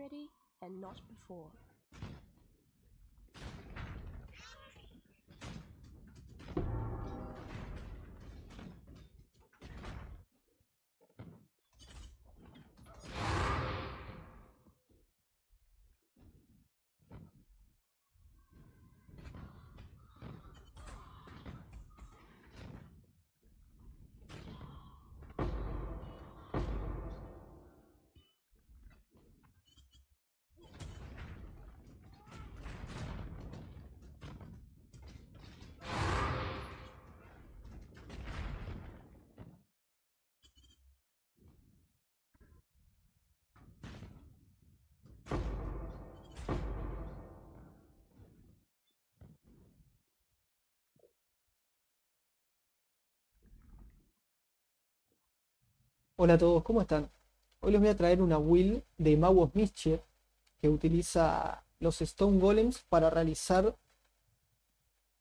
I'm ready and not before. Hola a todos, ¿cómo están? Hoy les voy a traer una build de Maw of Mischief que utiliza los Stone Golems para realizar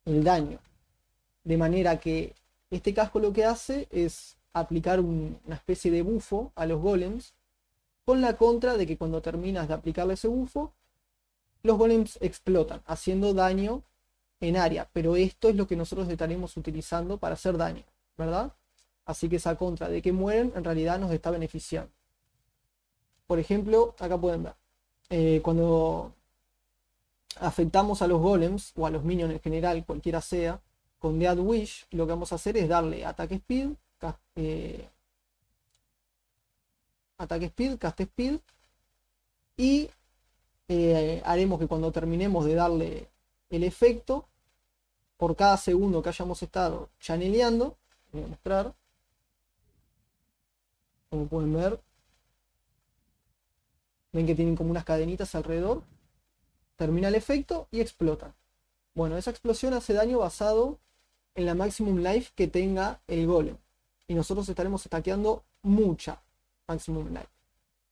el daño. De manera que este casco lo que hace es aplicar una especie de bufo a los Golems, con la contra de que cuando terminas de aplicarle ese bufo, los Golems explotan, haciendo daño en área. Pero esto es lo que nosotros estaremos utilizando para hacer daño, ¿verdad? Así que esa contra de que mueren en realidad nos está beneficiando. Por ejemplo, acá pueden ver. Cuando afectamos a los golems o a los minions en general, cualquiera sea, con Death Wish lo que vamos a hacer es darle ataque speed, cast speed. Y haremos que cuando terminemos de darle el efecto, por cada segundo que hayamos estado chaneleando, voy a mostrar. Como pueden ver, ven que tienen como unas cadenitas alrededor, termina el efecto y explotan. Bueno, esa explosión hace daño basado en la maximum life que tenga el golem, y nosotros estaremos stackeando mucha maximum life.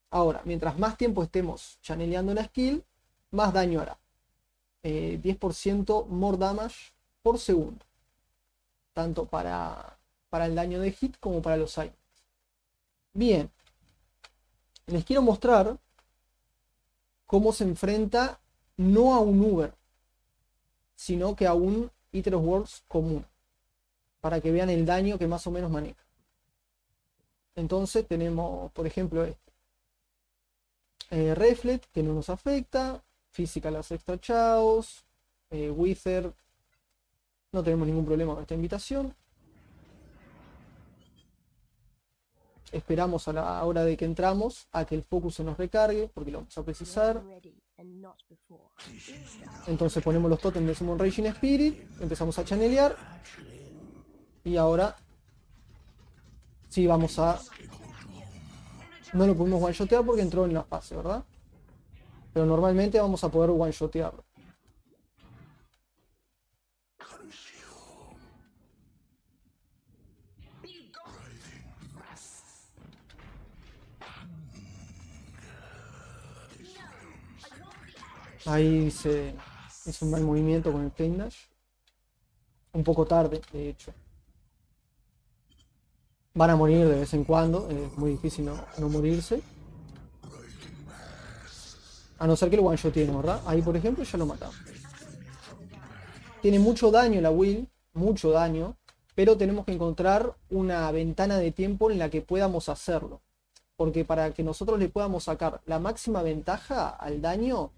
Ahora, mientras más tiempo estemos chaneleando la skill, más daño hará. 10% more damage por segundo, tanto para el daño de hit como para los items. Bien, les quiero mostrar cómo se enfrenta no a un Uber, sino que a un Eteros Worlds común, para que vean el daño que más o menos maneja. Entonces tenemos, por ejemplo, este. Reflect, que no nos afecta, Physical as Extra Chaos, Wither, no tenemos ningún problema con esta invitación. Esperamos a la hora de que entramos a que el focus se nos recargue, porque lo vamos a precisar. Entonces ponemos los tótems de Summon Raging Spirit, empezamos a chanelear. Y ahora sí vamos a... No lo pudimos one-shotear porque entró en la fase, ¿verdad? Pero normalmente vamos a poder one-shotearlo. Ahí se hizo un mal movimiento con el Flame Dash. Un poco tarde, de hecho. Van a morir de vez en cuando. Es muy difícil no morirse. A no ser que el one shot tiene, ¿verdad? Ahí, por ejemplo, ya lo matamos. Tiene mucho daño la Will. Mucho daño. Pero tenemos que encontrar una ventana de tiempo en la que podamos hacerlo. Porque para que nosotros le podamos sacar la máxima ventaja al daño,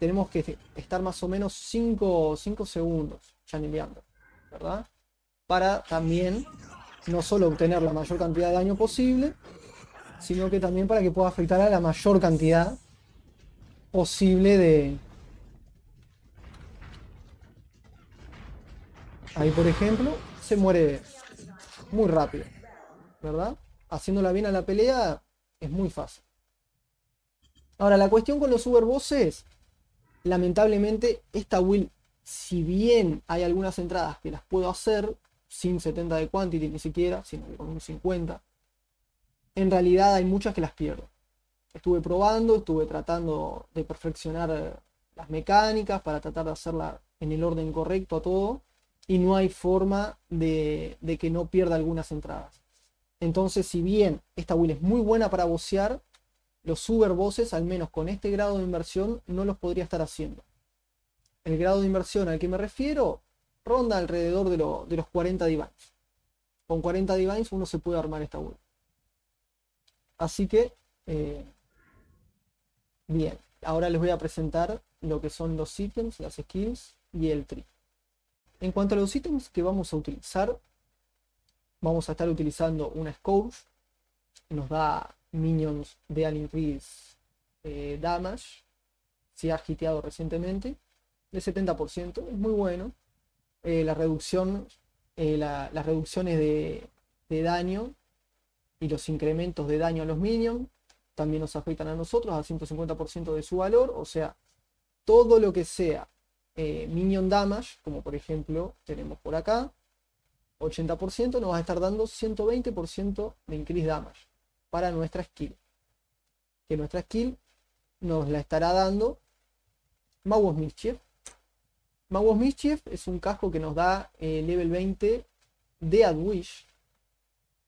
tenemos que estar más o menos 5 segundos chaneleando, ¿verdad? Para también no solo obtener la mayor cantidad de daño posible, sino que también para que pueda afectar a la mayor cantidad posible de... Ahí, por ejemplo, se muere muy rápido, ¿verdad? Haciéndola bien a la pelea es muy fácil. Ahora, la cuestión con los superbosses... Lamentablemente esta build, si bien hay algunas entradas que las puedo hacer sin 70 de quantity ni siquiera, sino que con un 50, en realidad hay muchas que las pierdo. Estuve probando, estuve tratando de perfeccionar las mecánicas para tratar de hacerla en el orden correcto a todo, y no hay forma de que no pierda algunas entradas. Entonces, si bien esta build es muy buena para bossear, Los super bosses, al menos con este grado de inversión, no los podría estar haciendo. El grado de inversión al que me refiero ronda alrededor de los 40 divines. Con 40 divines uno se puede armar esta build. Así que, bien. Ahora les voy a presentar lo que son los ítems, las skills y el tree. En cuanto a los ítems que vamos a utilizar, vamos a estar utilizando una Scorch. Nos da minions de Alien Increase Damage. Se ha hiteado recientemente. De 70%. Es muy bueno. Las reducciones de daño y los incrementos de daño a los minions también nos afectan a nosotros a 150% de su valor. O sea, todo lo que sea minion damage, como por ejemplo tenemos por acá, 80%, nos va a estar dando 120% de increase damage para nuestra skill. Que nuestra skill nos la estará dando Maw of Mischief. Maw of Mischief es un casco que nos da level 20 de Death Wish.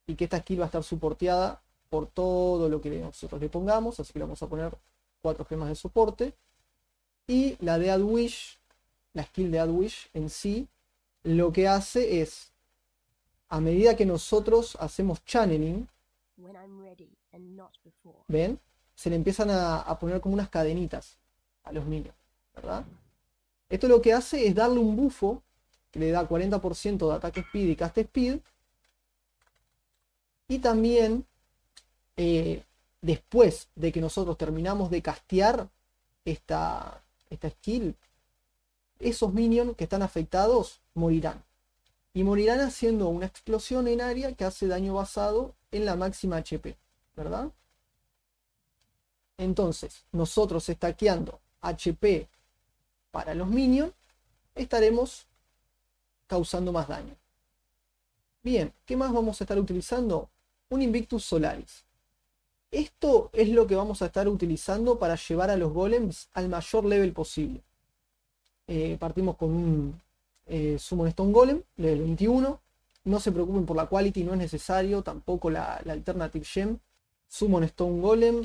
Y que esta skill va a estar soporteada por todo lo que nosotros le pongamos. Así que le vamos a poner 4 gemas de soporte. Y la de Death Wish, la skill de Death Wish en sí, lo que hace es, a medida que nosotros hacemos channeling, ¿ven? Se le empiezan a poner como unas cadenitas a los minions, ¿verdad? Esto lo que hace es darle un buffo que le da 40% de ataque speed y cast speed. Y también, después de que nosotros terminamos de castear esta skill, esos minions que están afectados morirán. Y morirán haciendo una explosión en área que hace daño basado en la máxima HP, ¿verdad? Entonces, nosotros stackeando HP para los minions, estaremos causando más daño. Bien, ¿qué más vamos a estar utilizando? Un Invictus Solaris. Esto es lo que vamos a estar utilizando para llevar a los golems al mayor level posible. Partimos con un Summon Stone Golem, level 21. No se preocupen por la quality, no es necesario. Tampoco la Alternative Gem. Summon Stone Golem,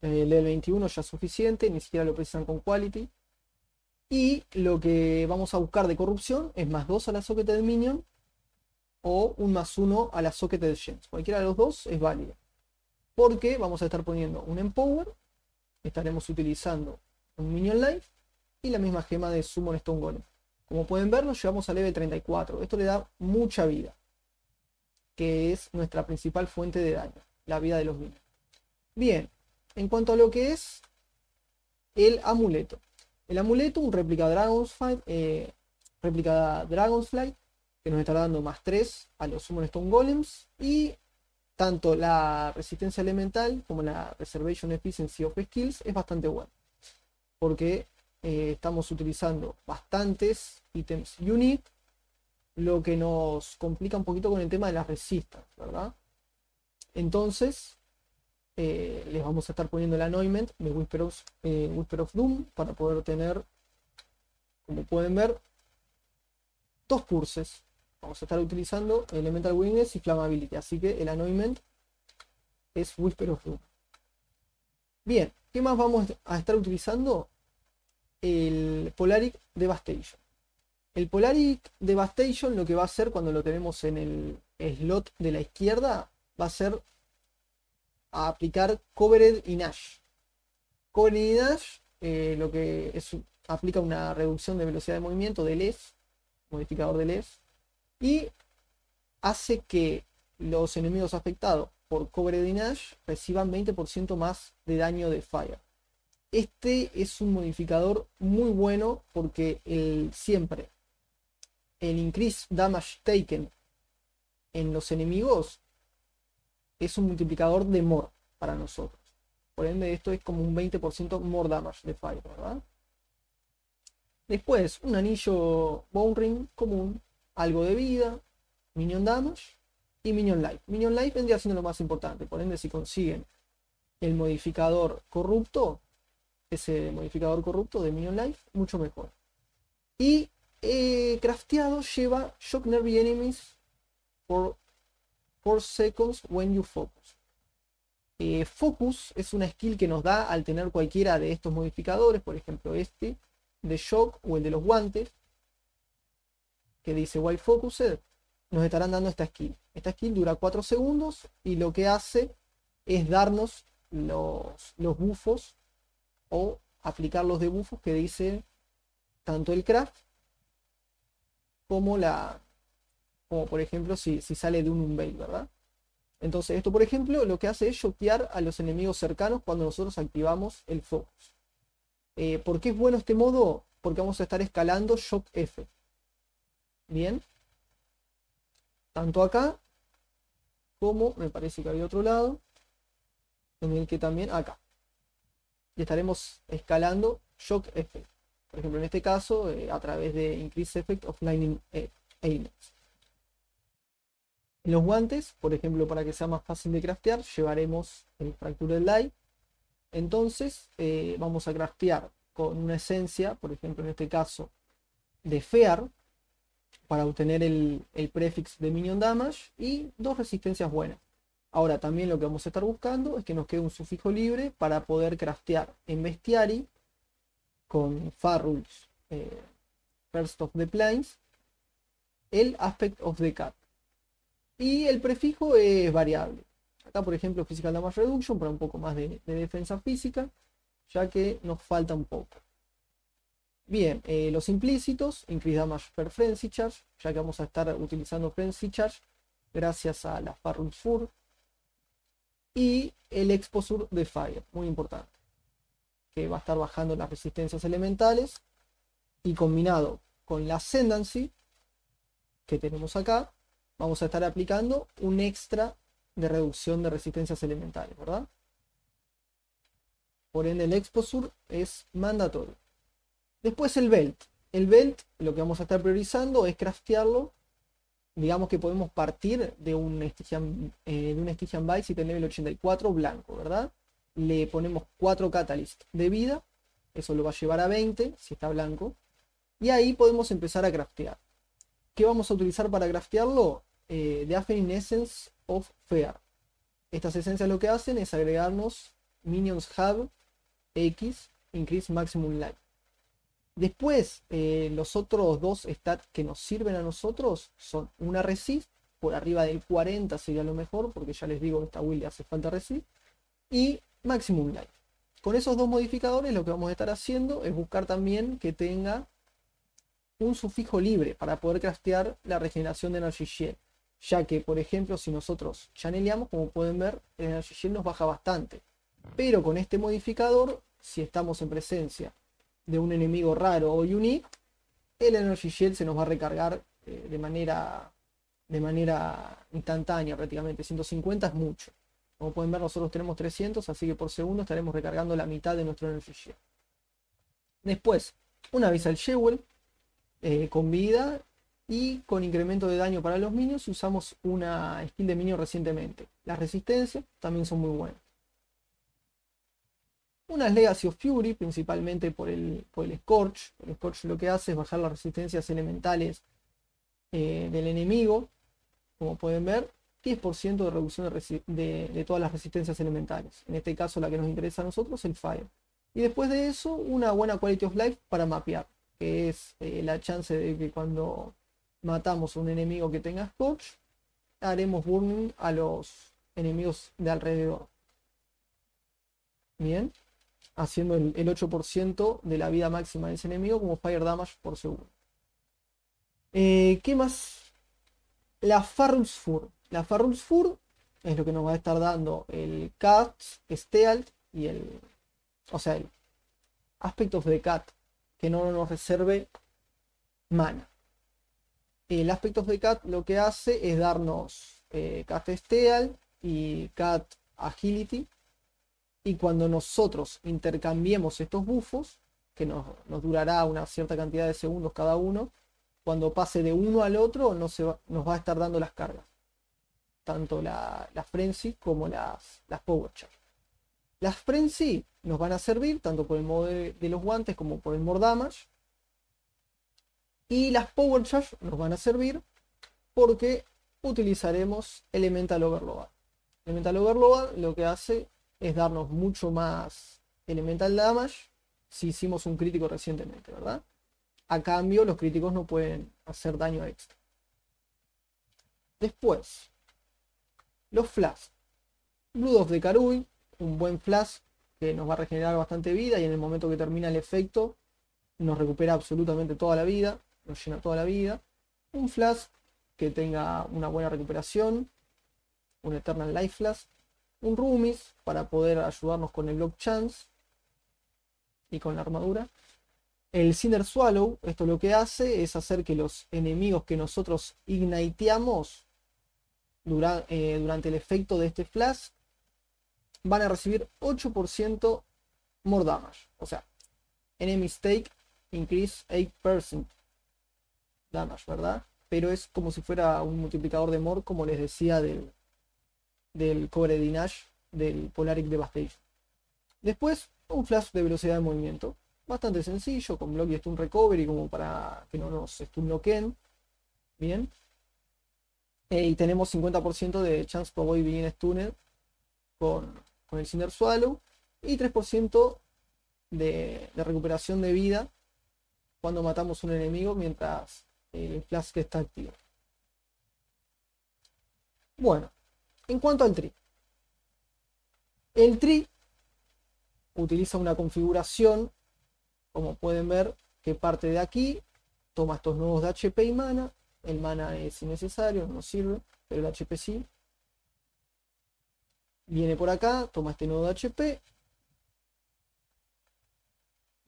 level 21 ya es suficiente. Ni siquiera lo precisan con quality. Y lo que vamos a buscar de corrupción es más 2 a la socket de minion. O un más 1 a la socket de gems. Cualquiera de los dos es válido. Porque vamos a estar poniendo un Empower. Estaremos utilizando un Minion Life. Y la misma gema de Summon Stone Golem. Como pueden ver, nos llevamos a level 34. Esto le da mucha vida, que es nuestra principal fuente de daño, la vida de los minions. Bien, en cuanto a lo que es el amuleto. El amuleto, un réplica Dragon's Flight, que nos estará dando más 3 a los Summon Stone Golems. Y tanto la resistencia elemental como la Reservation Efficiency of Skills es bastante buena. Porque estamos utilizando bastantes ítems unique, lo que nos complica un poquito con el tema de las resistas, ¿verdad? Entonces les vamos a estar poniendo el anointment de Whisper of Doom para poder tener, como pueden ver, dos curses. Vamos a estar utilizando Elemental Weakness y Flammability, así que el anointment es Whisper of Doom. Bien, ¿qué más vamos a estar utilizando? El Polaric Devastation. El Polaric Devastation lo que va a hacer cuando lo tenemos en el slot de la izquierda va a ser a aplicar Covered In Ash. Covered In Ash lo que es, aplica una reducción de velocidad de movimiento de LES, modificador de LES, y hace que los enemigos afectados por Covered In Ash reciban 20% más de daño de Fire. Este es un modificador muy bueno porque siempre el increase damage taken en los enemigos es un multiplicador de more para nosotros. Por ende esto es como un 20% more damage de fire, ¿verdad? Después un anillo Bone Ring común, algo de vida, minion damage y minion life. Minion life vendría siendo lo más importante, por ende si consiguen el modificador corrupto, ese modificador corrupto de Minion Life, mucho mejor. Y crafteado lleva Shock Nervy Enemies for 4 seconds when you focus. Focus es una skill que nos da al tener cualquiera de estos modificadores, por ejemplo este de Shock o el de los guantes, que dice While Focused, nos estarán dando esta skill. Esta skill dura 4 segundos y lo que hace es darnos los buffos o aplicar los debuffos que dice tanto el craft como como por ejemplo si sale de un Unveil, ¿verdad? Entonces esto por ejemplo lo que hace es shockear a los enemigos cercanos cuando nosotros activamos el Focus. ¿Por qué es bueno este modo? Porque vamos a estar escalando Shock F. Bien. Tanto acá como me parece que había otro lado en el que también acá. Y estaremos escalando Shock Effect. Por ejemplo, en este caso, a través de Increase Effect of Lightning Ailments. En los guantes, por ejemplo, para que sea más fácil de craftear, llevaremos el Fractured Light. Entonces, vamos a craftear con una esencia, por ejemplo, en este caso, de Fear, para obtener el prefix de Minion Damage y 2 resistencias buenas. Ahora también lo que vamos a estar buscando es que nos quede un sufijo libre para poder craftear en Bestiary con Farrul's First of the Plains, el Aspect of the Cat. Y el prefijo es variable. Acá por ejemplo Physical Damage Reduction para un poco más de defensa física, ya que nos falta un poco. Bien, los implícitos, Increase Damage per Frenzy Charge, ya que vamos a estar utilizando Frenzy Charge gracias a la Farrul's Fur. Y el Exposure de Fire, muy importante, que va a estar bajando las resistencias elementales. Y combinado con la Ascendancy que tenemos acá, vamos a estar aplicando un extra de reducción de resistencias elementales, ¿verdad? Por ende el Exposure es mandatorio. Después el Belt. El Belt lo que vamos a estar priorizando es craftearlo. Digamos que podemos partir de un Stygian Vise y tener el 84 blanco, ¿verdad? Le ponemos 4 Catalyst de vida. Eso lo va a llevar a 20, si está blanco. Y ahí podemos empezar a craftear. ¿Qué vamos a utilizar para craftearlo? The Affine Essence of Fear. Estas esencias lo que hacen es agregarnos Minions Hub X, Increase Maximum Life. Después, los otros 2 stats que nos sirven a nosotros son una resist, por arriba del 40 sería lo mejor, porque ya les digo que esta build le hace falta resist, y maximum life. Con esos 2 modificadores lo que vamos a estar haciendo es buscar también que tenga un sufijo libre para poder craftear la regeneración de Energy Shield, ya que por ejemplo si nosotros chaneleamos, como pueden ver, el Energy Shield nos baja bastante, pero con este modificador, si estamos en presencia de un enemigo raro o unique, el Energy Shield se nos va a recargar de manera instantánea prácticamente. 150 es mucho. Como pueden ver nosotros tenemos 300, así que por segundo estaremos recargando la mitad de nuestro Energy Shield. Después, una Visceral Jewel con vida y con incremento de daño para los minions. Usamos una skill de minion recientemente. Las resistencias también son muy buenas. Unas Legacy of Fury, principalmente por el Scorch. El Scorch lo que hace es bajar las resistencias elementales del enemigo. Como pueden ver, 10% de reducción de todas las resistencias elementales. En este caso la que nos interesa a nosotros es el Fire. Y después de eso, una buena Quality of Life para mapear, que es la chance de que cuando matamos a un enemigo que tenga Scorch, haremos burning a los enemigos de alrededor. Bien, haciendo el 8% de la vida máxima de ese enemigo como Fire Damage por segundo. ¿Qué más? La Farrul's Fur. La Farrul's Fur es lo que nos va a estar dando el Cat Stealth y el Aspect of the Cat, que no nos reserve mana. El Aspect of the Cat lo que hace es darnos Cat Stealth y Cat Agility. Y cuando nosotros intercambiemos estos buffos, que nos durará una cierta cantidad de segundos cada uno, cuando pase de uno al otro nos va a estar dando las cargas. Tanto la Frenzy como las Power Charge. Las Frenzy nos van a servir tanto por el modo de los guantes como por el More Damage. Y las Power Charge nos van a servir porque utilizaremos Elemental Overload. Elemental Overload lo que hace es darnos mucho más elemental damage si hicimos un crítico recientemente, ¿verdad? A cambio, los críticos no pueden hacer daño extra. Después, los flash. Blood of the Karui, un buen flash que nos va a regenerar bastante vida y en el momento que termina el efecto nos recupera absolutamente toda la vida, nos llena toda la vida. Un flash que tenga una buena recuperación, un Eternal Life Flash, un Rumis para poder ayudarnos con el Block Chance y con la armadura. El Cinder Swallow, esto lo que hace es hacer que los enemigos que nosotros igniteamos durante el efecto de este flash van a recibir 8% more damage, o sea, enemy stake increase 8% damage, ¿verdad? Pero es como si fuera un multiplicador de more, como les decía del Covered In Ash, del Polaric Devastation. Después, un flash de velocidad de movimiento, bastante sencillo, con block y stun recovery, como para que no nos stunloquen. Bien. Y tenemos 50% de chance to avoid being stunned con el Cinder Swallow y 3% de recuperación de vida cuando matamos un enemigo mientras el flash que está activo. Bueno, en cuanto al tree, el tree utiliza una configuración, como pueden ver, que parte de aquí, toma estos nodos de HP y mana. El mana es innecesario, no nos sirve, pero el HP sí. Viene por acá, toma este nodo de HP,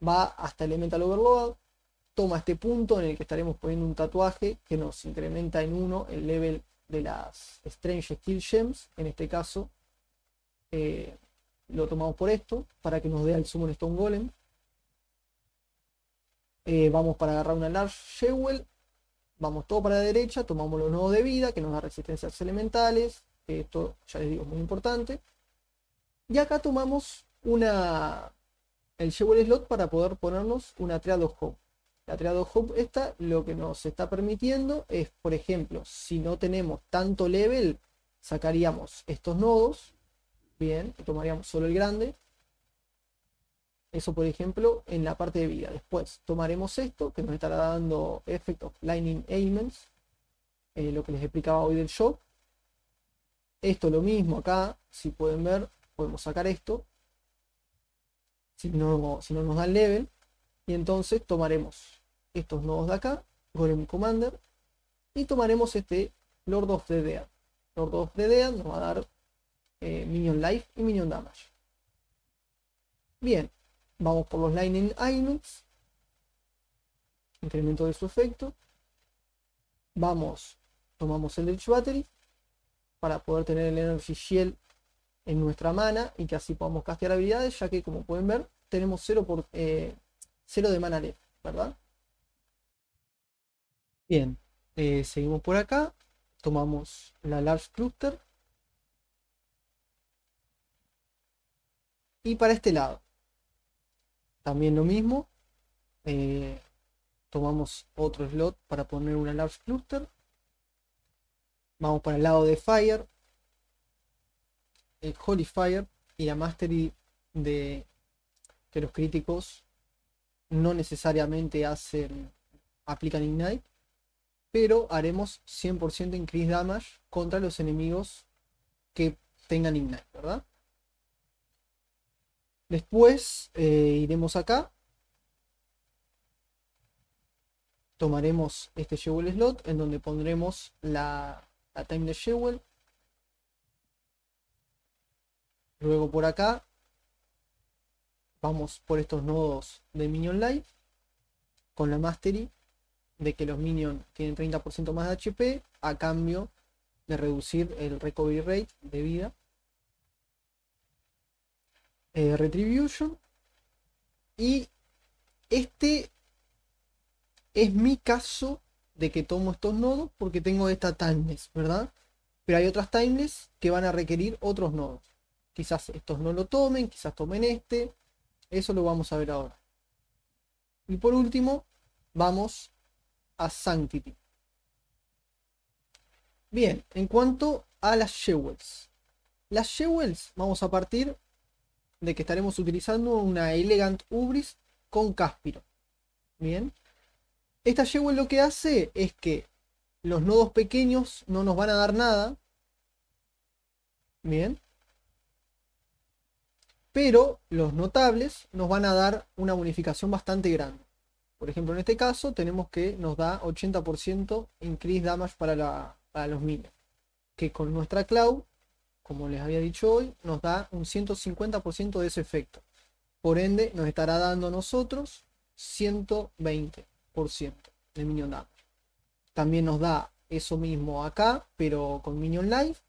va hasta Elemental Overload, toma este punto en el que estaremos poniendo un tatuaje que nos incrementa en 1 el level de las Strange Steel Gems. En este caso lo tomamos por esto, para que nos dé el Summon Stone Golem. Vamos para agarrar una Large Jewel, vamos todo para la derecha, tomamos los nodos de vida que nos da resistencias elementales, esto ya les digo es muy importante, y acá tomamos el Jewel slot para poder ponernos una Triad of Hope. La Triad of Hope esta lo que nos está permitiendo es, por ejemplo, si no tenemos tanto level, sacaríamos estos nodos, bien, y tomaríamos solo el grande. Eso, por ejemplo, en la parte de vida. Después tomaremos esto, que nos estará dando Effect of Lightning Ailments, lo que les explicaba hoy del Shock. Esto lo mismo acá, si pueden ver, podemos sacar esto, si no nos dan level. Y entonces tomaremos estos nodos de acá, Golem Commander, y tomaremos este Lord of the Dead. Lord of the Dead nos va a dar Minion Life y Minion Damage. Bien. Vamos por los Lightning Ailments, incremento de su efecto. Vamos, tomamos el Eldritch Battery para poder tener el Energy Shield en nuestra mana y que así podamos castear habilidades, ya que como pueden ver tenemos 0 de mana left, ¿verdad? Bien, seguimos por acá, tomamos la Large Cluster y para este lado también lo mismo, tomamos otro slot para poner una Large Cluster. Vamos para el lado de Fire, el Holy Fire y la Mastery de que los críticos no necesariamente aplican Ignite, pero haremos 100% increase damage contra los enemigos que tengan Ignite, ¿verdad? Después iremos acá, tomaremos este Jewel slot en donde pondremos la Time de Jewel. Luego por acá vamos por estos nodos de Minion Life con la Mastery de que los Minions tienen 30% más de HP a cambio de reducir el Recovery Rate de vida. Retribution, y este es mi caso de que tomo estos nodos porque tengo esta timeless, ¿verdad? Pero hay otras timeless que van a requerir otros nodos, quizás estos no lo tomen, quizás tomen este, eso lo vamos a ver ahora. Y por último vamos a Sanctity. Bien, en cuanto a las Jewels, Las Jewels vamos a partir de que estaremos utilizando una Elegant Ubris con Cáspiro. Bien. Esta Jewel lo que hace es que los nodos pequeños no nos van a dar nada. Bien. Pero los notables nos van a dar una bonificación bastante grande. Por ejemplo, en este caso tenemos que nos da 80% increase damage para los minions. Que con nuestra Claw, como les había dicho hoy, nos da un 150% de ese efecto. Por ende, nos estará dando a nosotros 120% de minion damage. También nos da eso mismo acá, pero con minion life.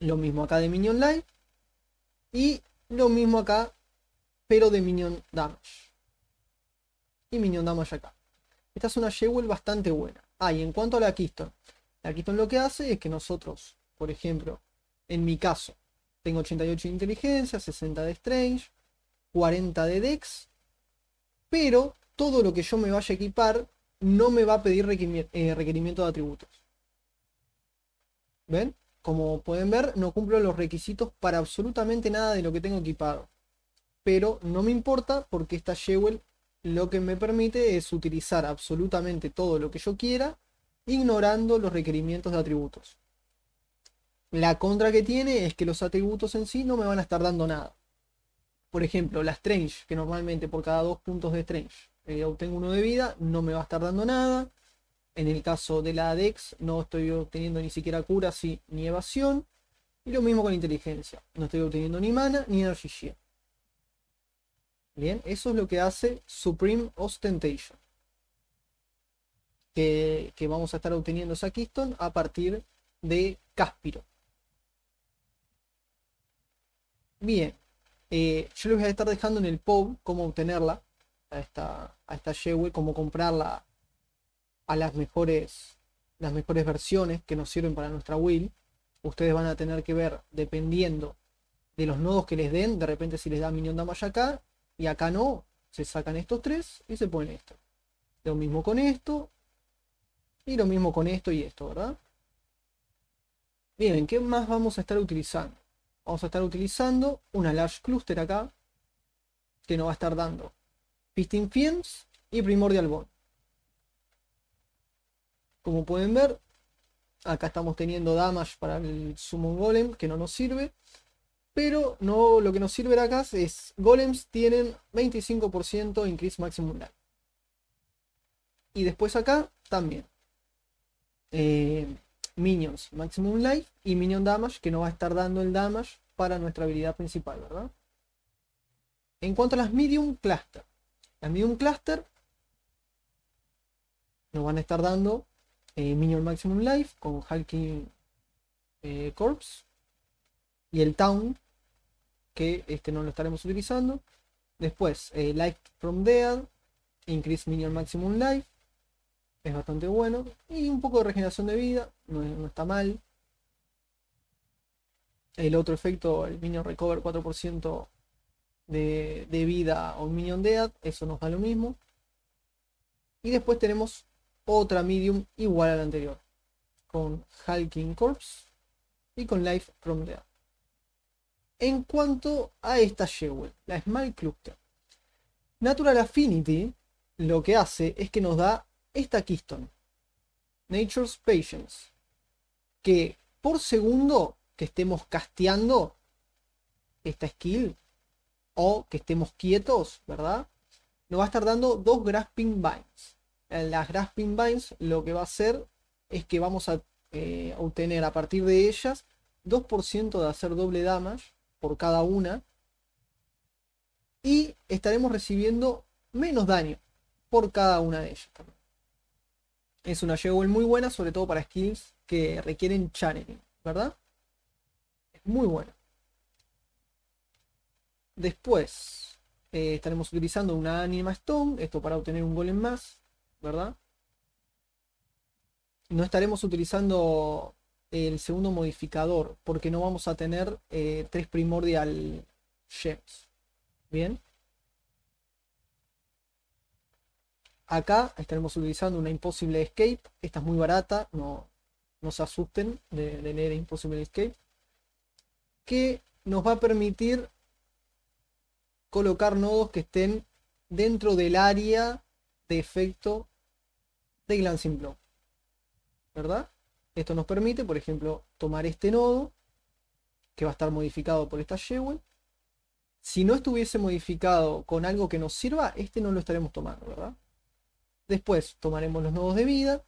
Lo mismo acá de minion life. Y lo mismo acá, pero de minion damage. Y minion damage acá. Esta es una Jewel bastante buena. Ah, y en cuanto a la Keystone. La Keystone lo que hace es que nosotros, por ejemplo, en mi caso, tengo 88 de inteligencia, 60 de Strange, 40 de Dex, pero todo lo que yo me vaya a equipar no me va a pedir requerimiento de atributos. ¿Ven? Como pueden ver, no cumplo los requisitos para absolutamente nada de lo que tengo equipado. Pero no me importa porque esta Jewel lo que me permite es utilizar absolutamente todo lo que yo quiera, ignorando los requerimientos de atributos. La contra que tiene es que los atributos en sí no me van a estar dando nada. Por ejemplo, la Strange, que normalmente por cada 2 puntos de Strange obtengo 1 de vida, no me va a estar dando nada. En el caso de la Dex no estoy obteniendo ni siquiera cura, sí, ni evasión. Y lo mismo con la inteligencia. No estoy obteniendo ni mana ni energy shield. Bien, eso es lo que hace Supreme Ostentation. Que vamos a estar obteniendo esa Keystone a partir de Cáspiro. Bien, yo les voy a estar dejando en el POV cómo obtenerla, a esta Jewel, cómo comprarla a las mejores versiones que nos sirven para nuestra build. Ustedes van a tener que ver, dependiendo de los nodos que les den, de repente si les da minion damage acá, y acá no, se sacan estos tres y se ponen esto. Lo mismo con esto, y lo mismo con esto y esto, ¿verdad? Bien, ¿qué más vamos a estar utilizando? Vamos a estar utilizando una Large Cluster acá, que nos va a estar dando Piston Fiends y Primordial Bone. Como pueden ver, acá estamos teniendo damage para el Summon Golem, que no nos sirve. Pero no, lo que nos sirve acá es, Golems tienen 25% Increase Maximum Life. Y después acá también. Minions Maximum Life y Minion Damage, que nos va a estar dando el damage para nuestra habilidad principal, ¿verdad? En cuanto a las Medium Cluster. Las Medium Cluster nos van a estar dando Minion Maximum Life con Hulking Corpse. Y el Town, que no lo estaremos utilizando. Después, Life from Dead, Increase Minion Maximum Life. Es bastante bueno. Y un poco de regeneración de vida. No está mal. El otro efecto, el Minion Recover 4% de vida o Minion Dead. Eso nos da lo mismo. Y después tenemos otra medium igual a la anterior. Con Hulking Corpse. Y con Life from Dead. En cuanto a esta Jewel, la Small Cluster. Natural Affinity lo que hace es que nos da esta Keystone, Nature's Patience, que por segundo que estemos casteando esta skill o que estemos quietos, ¿verdad?, nos va a estar dando 2 Grasping Binds. Las Grasping Binds lo que va a hacer es que vamos a obtener a partir de ellas 2% de hacer doble damage por cada una y estaremos recibiendo menos daño por cada una de ellas también. Es una Jewel muy buena, sobre todo para skills que requieren channeling, ¿verdad? Es muy buena. Después estaremos utilizando una Anima Stone, esto para obtener un golem más, ¿verdad? No estaremos utilizando el segundo modificador, porque no vamos a tener 3 Primordial Gems. Bien. Acá estaremos utilizando una Impossible Escape. Esta es muy barata, no se asusten de leer Impossible Escape. que nos va a permitir colocar nodos que estén dentro del área de efecto de Glancing Blow, ¿verdad? Esto nos permite, por ejemplo, tomar este nodo que va a estar modificado por esta Jewel. Si no estuviese modificado con algo que nos sirva, este no lo estaremos tomando, ¿verdad? Después tomaremos los nodos de vida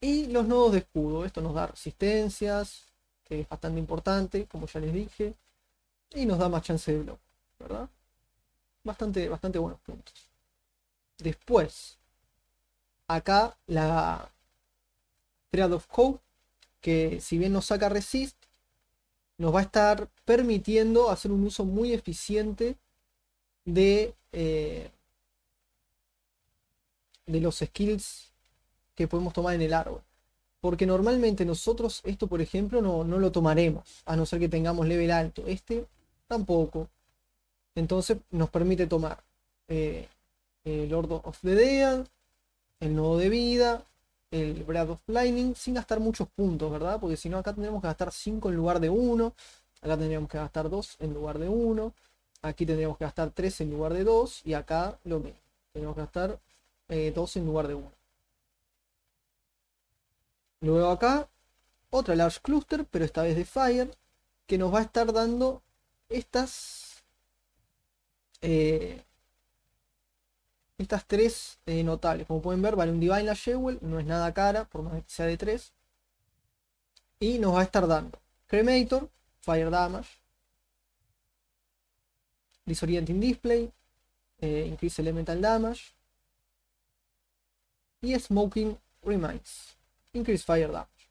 y los nodos de escudo. Esto nos da resistencias, que es bastante importante, como ya les dije, y nos da más chance de bloque, ¿verdad? Bastante buenos puntos. Después, acá la Thread of Code, que si bien nos saca resist, nos va a estar permitiendo hacer un uso muy eficiente de los skills que podemos tomar en el árbol. Porque normalmente nosotros esto, por ejemplo, no lo tomaremos, a no ser que tengamos level alto. Este tampoco. Entonces nos permite tomar el Lord of the Dead, el nodo de vida, el Breath of Lightning, sin gastar muchos puntos, ¿verdad? Porque si no, acá tendríamos que gastar 5 en lugar de 1. Acá tendríamos que gastar 2 en lugar de 1. Aquí tendríamos que gastar 3 en lugar de 2. Y acá lo mismo. Tenemos que gastar 2 en lugar de 1. Luego acá, otra Large Cluster, pero esta vez de Fire, que nos va a estar dando estas tres notables. Como pueden ver, vale un Divine la Jewel, no es nada cara, por más que sea de 3. Y nos va a estar dando Cremator, Fire Damage, Disorienting Display, Increase Elemental Damage, y Smoking Remains, Increase Fire Damage.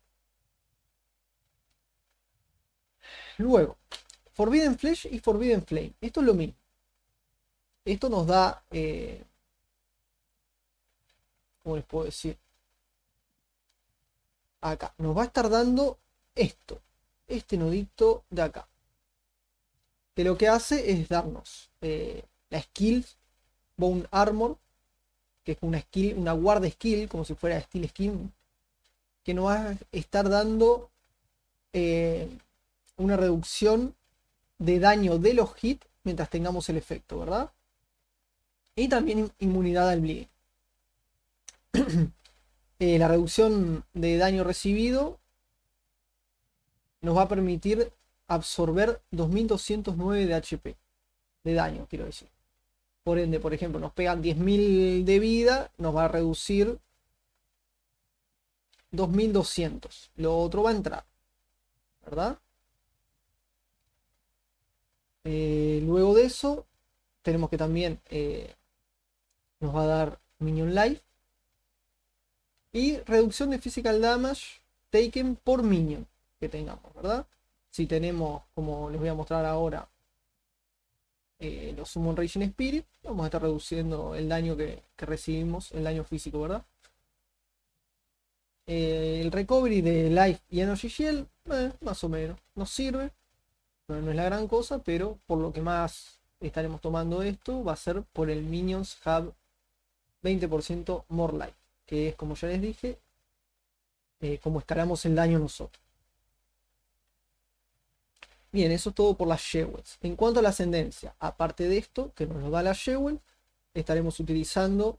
Luego, Forbidden Flesh y Forbidden Flame. Esto es lo mismo. Esto nos da, ¿cómo les puedo decir? Acá nos va a estar dando esto, este nodito de acá, que lo que hace es darnos la skill Bone Armor, que es una skill, una guarda skill, como si fuera Steel Skin, que nos va a estar dando una reducción de daño de los hits mientras tengamos el efecto, ¿verdad? Y también inmunidad al bleed. La reducción de daño recibido nos va a permitir absorber 2209 de HP, de daño, quiero decir. Por ende, por ejemplo, nos pegan 10.000 de vida, nos va a reducir 2200, lo otro va a entrar, ¿verdad? Luego de eso tenemos que también nos va a dar Minion Life y reducción de Physical Damage taken por Minion que tengamos, ¿verdad? Si tenemos, como les voy a mostrar ahora, los Summon Raging Spirit, vamos a estar reduciendo el daño que recibimos, el daño físico, ¿verdad? El recovery de Life y Energy Shield, más o menos, nos sirve. No es la gran cosa, pero por lo que más estaremos tomando esto va a ser por el Minions Have 20% More Life, que es, como ya les dije, como escalamos el daño nosotros. Bien, eso es todo por las Jewels. En cuanto a la ascendencia, aparte de esto que nos lo da la Jewel, estaremos utilizando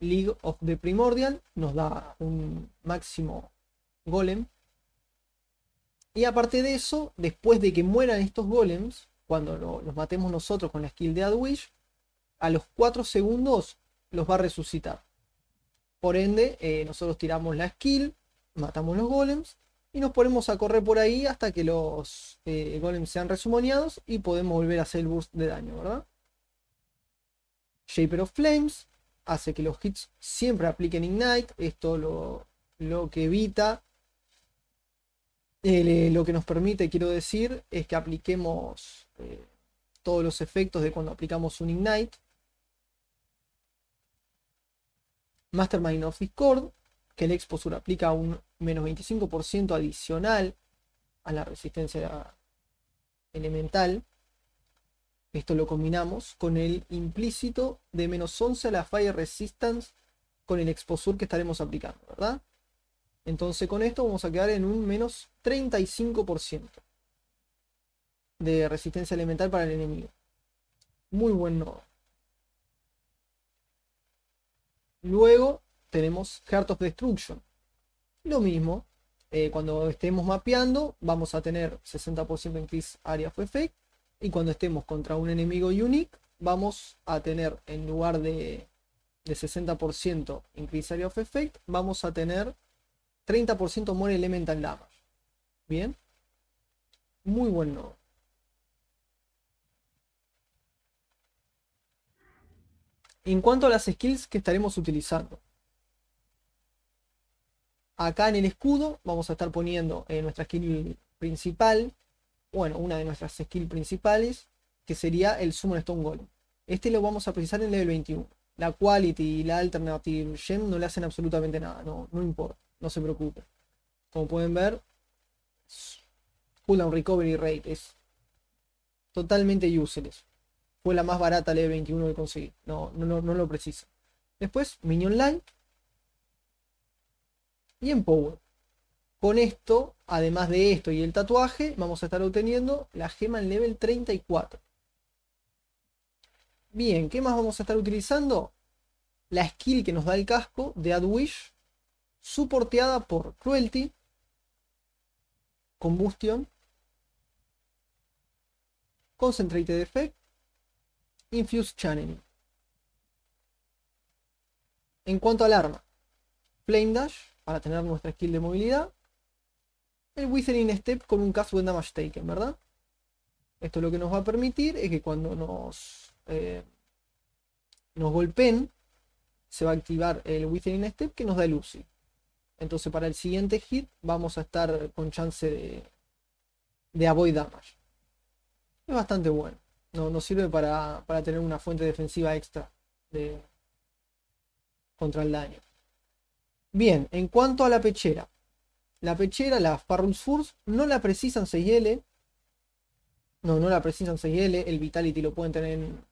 League of the Primordial, nos da un máximo golem. Y aparte de eso, después de que mueran estos golems, cuando los matemos nosotros con la skill de Death Wish, a los 4 segundos los va a resucitar. Por ende, nosotros tiramos la skill, matamos los golems y nos ponemos a correr por ahí hasta que los golems sean resumoneados y podemos volver a hacer el burst de daño, ¿verdad? Shaper of Flames hace que los hits siempre apliquen Ignite. Esto lo que evita, lo que nos permite, quiero decir, es que apliquemos todos los efectos de cuando aplicamos un Ignite. Mastermind of Discord, que el Exposure aplica un menos 25% adicional a la resistencia elemental. Esto lo combinamos con el implícito de menos 11 a la Fire Resistance con el Exposure que estaremos aplicando, ¿verdad? Entonces con esto vamos a quedar en un menos 35%. de resistencia elemental para el enemigo. Muy buen nodo. Luego tenemos Heart of Destruction. Lo mismo, cuando estemos mapeando vamos a tener 60% increase area of effect. Y cuando estemos contra un enemigo unique vamos a tener, en lugar de 60% increase area of effect, vamos a tener 30% more elemental damage. Bien. Muy buen nodo. En cuanto a las skills que estaremos utilizando, acá en el escudo vamos a estar poniendo nuestra skill principal, bueno, una de nuestras skills principales, que sería el Summon Stone Golem. Este lo vamos a precisar en level 21. La Quality y la Alternative Gem no le hacen absolutamente nada, no importa, no se preocupe. Como pueden ver, cooldown recovery rate es totalmente useless. Fue la más barata level 21 que conseguí. No lo precisa. Después, Minion Light. Y Empower. Con esto, además de esto y el tatuaje, vamos a estar obteniendo la gema en level 34. Bien, ¿qué más vamos a estar utilizando? La skill que nos da el casco de Death Wish, soporteada por Cruelty, Combustion, Concentrated Effect, Infused Channeling. En cuanto al arma, Flame Dash para tener nuestra skill de movilidad, el Withering Step con un cast when damage taken, ¿verdad? Esto lo que nos va a permitir es que cuando nos golpeen se va a activar el Withering Step que nos da el Uzi. Entonces para el siguiente hit vamos a estar con chance de avoid damage. Es bastante bueno. No nos sirve para tener una fuente defensiva extra contra el daño. Bien, en cuanto a la pechera. La pechera, las Farrul's Fur, no la precisan 6L. No la precisan 6L. El Vitality lo pueden tener en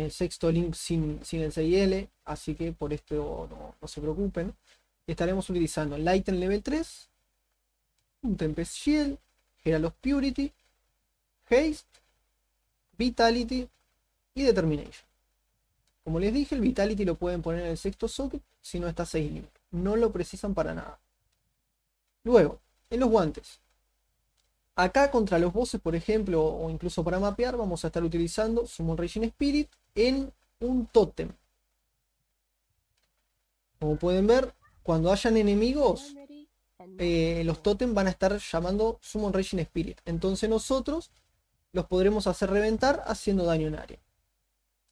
el sexto link sin el 6L. Así que por esto no se preocupen. Estaremos utilizando Light en level 3. Un Tempest Shield. Herald of Purity. Haste. Vitality y Determination. Como les dije, el Vitality lo pueden poner en el sexto socket si no está 6 link. No lo precisan para nada. Luego, en los guantes. Acá contra los bosses, por ejemplo, o incluso para mapear, vamos a estar utilizando Summon Raging Spirit en un tótem. Como pueden ver, cuando hayan enemigos, los tótem van a estar llamando Summon Raging Spirit. Entonces nosotros los podremos hacer reventar haciendo daño en área.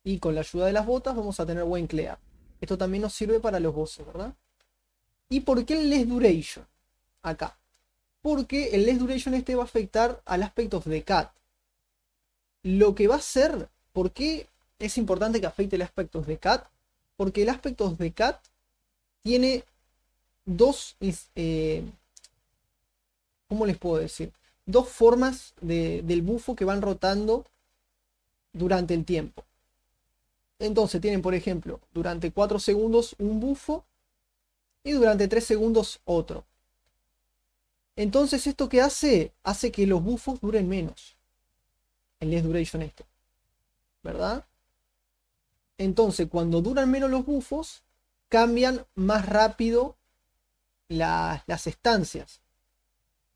Y con la ayuda de las botas vamos a tener buen clear. Esto también nos sirve para los bosses, ¿verdad? ¿Y por qué el Less Duration? Acá. Porque el Less Duration este va a afectar al Aspect of the Cat. Lo que va a hacer, ¿por qué es importante que afecte el Aspect of the Cat? Porque el Aspect of the Cat tiene dos... ¿cómo les puedo decir? Dos formas del bufo que van rotando durante el tiempo. Entonces tienen, por ejemplo, durante 4 segundos un bufo y durante 3 segundos otro. Entonces esto que hace que los bufos duren menos. El less duration este, ¿verdad? Entonces cuando duran menos los bufos, cambian más rápido las estancias.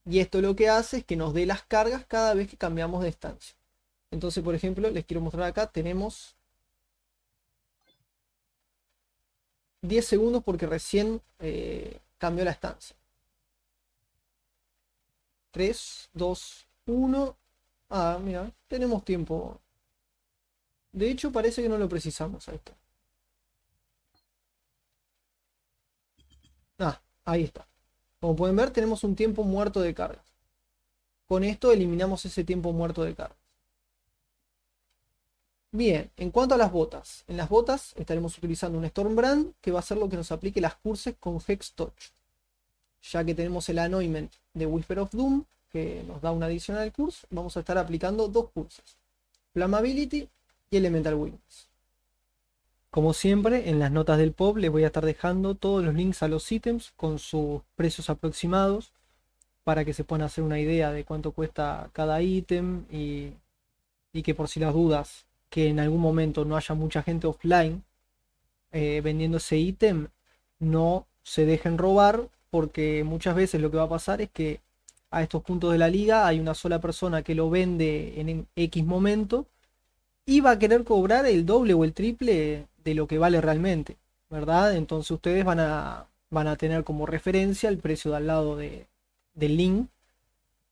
Y esto lo que hace es que nos dé las cargas cada vez que cambiamos de estancia. Entonces, por ejemplo, les quiero mostrar acá, tenemos 10 segundos porque recién cambió la estancia. 3, 2, 1. Ah, mira, tenemos tiempo. De hecho, parece que no lo precisamos. Ahí está. Ah, ahí está. Como pueden ver, tenemos un tiempo muerto de cargas. Con esto eliminamos ese tiempo muerto de cargas. Bien, en cuanto a las botas. En las botas estaremos utilizando un Stormbrand que va a ser lo que nos aplique las curses con Hex Touch. Ya que tenemos el Anointment de Whisper of Doom, que nos da una adicional curse, vamos a estar aplicando dos curses. Flammability y Elemental Weakness. Como siempre, en las notas del pop les voy a estar dejando todos los links a los ítems con sus precios aproximados para que se puedan hacer una idea de cuánto cuesta cada ítem y y que por si las dudas que en algún momento no haya mucha gente offline vendiendo ese ítem, no se dejen robar, porque muchas veces lo que va a pasar es que a estos puntos de la liga hay una sola persona que lo vende en X momento y va a querer cobrar el doble o el triple de lo que vale realmente, ¿verdad? Entonces ustedes van a tener como referencia el precio de al lado del link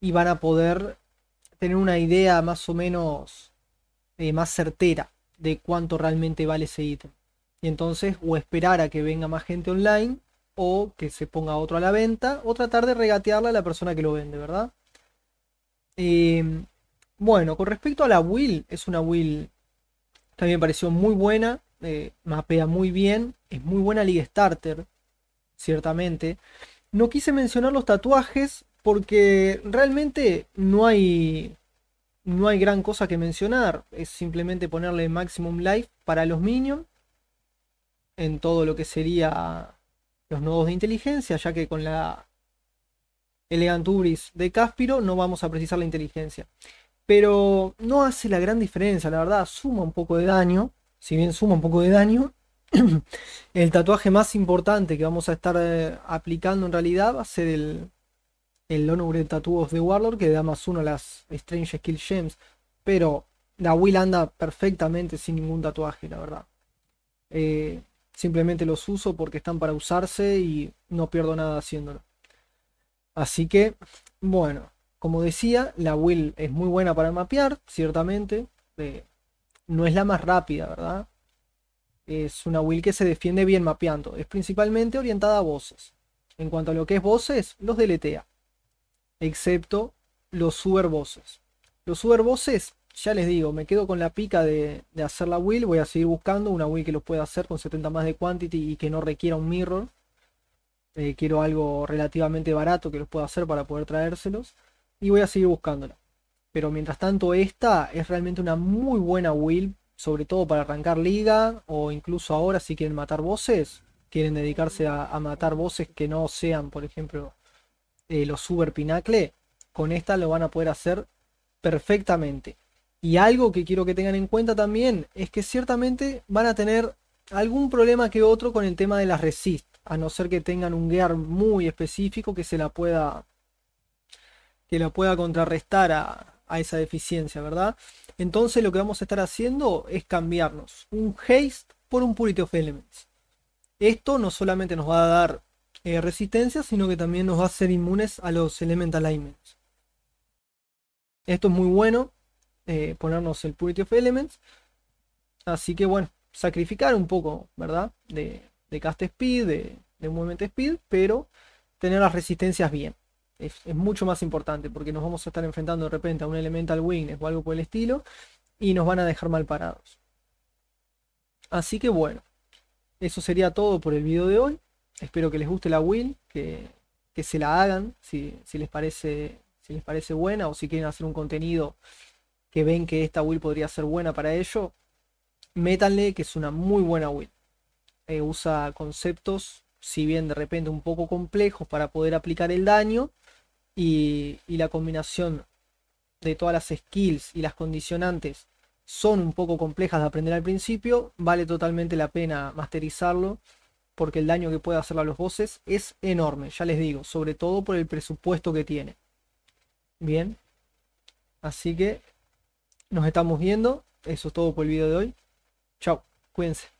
y van a poder tener una idea más o menos más certera de cuánto realmente vale ese ítem. Y entonces o esperar a que venga más gente online o que se ponga otro a la venta o tratar de regatearla a la persona que lo vende, ¿verdad? Bueno, con respecto a la build, es una build que a mí me pareció muy buena, mapea muy bien, es muy buena League Starter, ciertamente. No quise mencionar los tatuajes porque realmente no hay gran cosa que mencionar, es simplemente ponerle maximum life para los minions en todo lo que sería los nodos de inteligencia, ya que con la Elegant Hubris de Cáspiro no vamos a precisar la inteligencia, pero no hace la gran diferencia, la verdad. Suma un poco de daño, si bien suma un poco de daño, el tatuaje más importante que vamos a estar aplicando en realidad va a ser el Honor de Tattoos de Warlord, que da +1 a las Strange Skill Gems, pero la will anda perfectamente sin ningún tatuaje, la verdad. Simplemente los uso porque están para usarse y no pierdo nada haciéndolo. Así que, bueno, como decía, la will es muy buena para mapear, ciertamente. No es la más rápida, ¿verdad? Es una will que se defiende bien mapeando. Es principalmente orientada a voces. En cuanto a lo que es voces, los deletea, excepto los Uber voces. Los Uber voces, ya les digo, me quedo con la pica de hacer la will. Voy a seguir buscando una will que los pueda hacer con 70 más de quantity y que no requiera un mirror. Quiero algo relativamente barato que los pueda hacer para poder traérselos, y voy a seguir buscándola. Pero mientras tanto, esta es realmente una muy buena will, sobre todo para arrancar liga, o incluso ahora si quieren matar voces, quieren dedicarse a matar voces que no sean, por ejemplo, los Uber Pinacle, con esta lo van a poder hacer perfectamente. Y algo que quiero que tengan en cuenta también es que ciertamente van a tener algún problema que otro con el tema de las resist, a no ser que tengan un gear muy específico que la pueda contrarrestar a esa deficiencia, ¿verdad? Entonces lo que vamos a estar haciendo es cambiarnos un haste por un Purity of Elements. Esto no solamente nos va a dar resistencia, sino que también nos va a hacer inmunes a los Elemental Ailments. Esto es muy bueno, ponernos el Purity of Elements. Así que bueno, sacrificar un poco, ¿verdad? De cast speed, de movement speed, pero tener las resistencias bien. Es mucho más importante, porque nos vamos a estar enfrentando de repente a un Elemental Weakness o algo por el estilo, y nos van a dejar mal parados. Así que bueno, eso sería todo por el video de hoy. Espero que les guste la will, que se la hagan si les parece buena, o si quieren hacer un contenido que ven que esta will podría ser buena para ello, métanle, que es una muy buena will. Usa conceptos, si bien de repente un poco complejos, para poder aplicar el daño, y la combinación de todas las skills y las condicionantes son un poco complejas de aprender al principio. Vale totalmente la pena masterizarlo, porque el daño que puede hacerle a los bosses es enorme, ya les digo, sobre todo por el presupuesto que tiene. Bien, así que nos estamos viendo, eso es todo por el video de hoy. Chao, cuídense.